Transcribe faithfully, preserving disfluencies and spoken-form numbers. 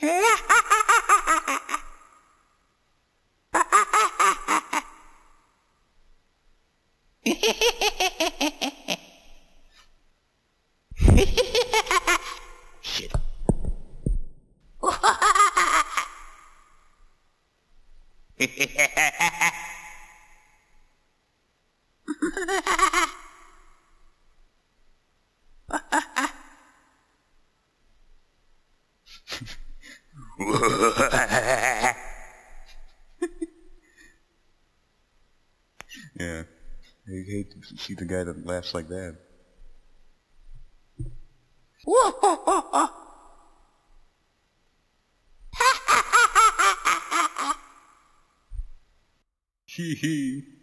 Yeah, I hate to see the guy that laughs like that. Hee hee.